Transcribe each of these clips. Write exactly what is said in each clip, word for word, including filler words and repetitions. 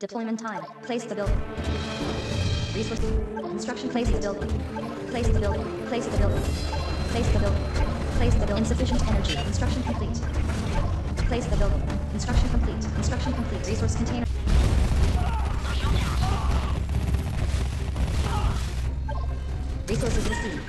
Deployment time. Place the building. Resource. Instruction. Place the building. Place the building. Place the building. Place the building. Place the building. Insufficient energy. Instruction complete. Place the building. Instruction complete. Instruction complete. Resource container. Resources received.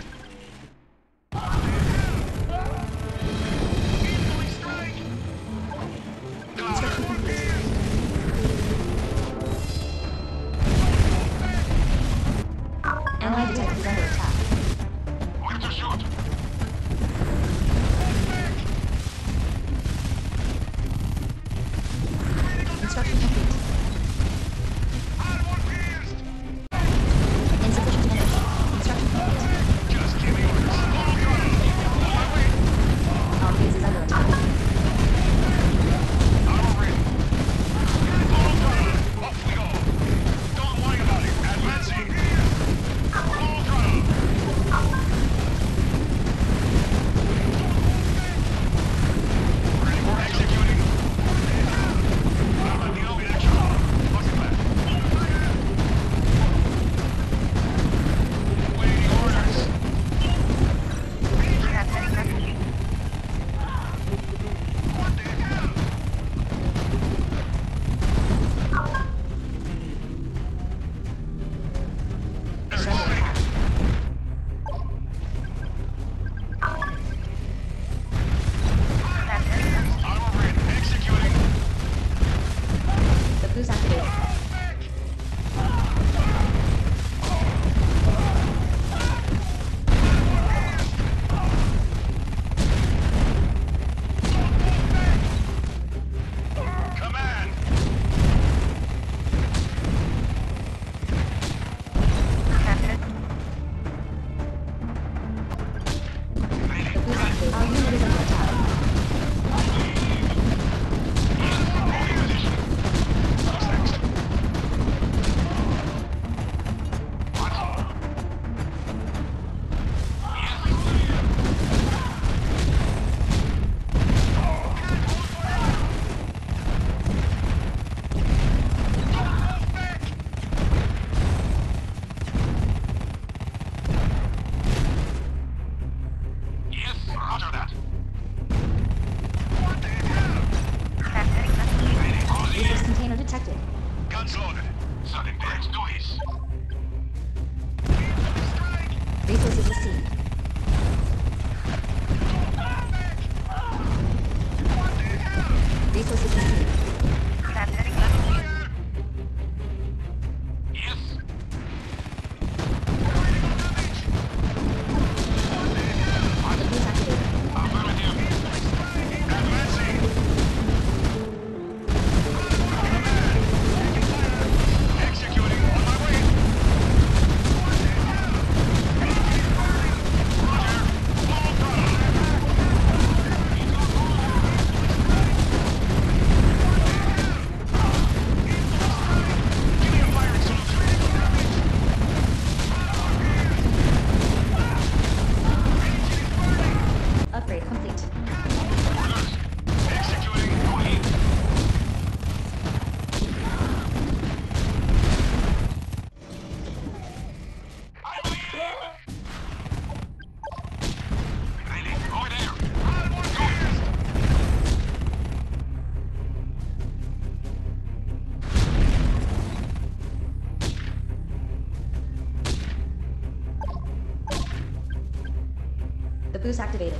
Boost activated.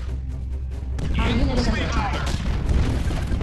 Our unit is under attack.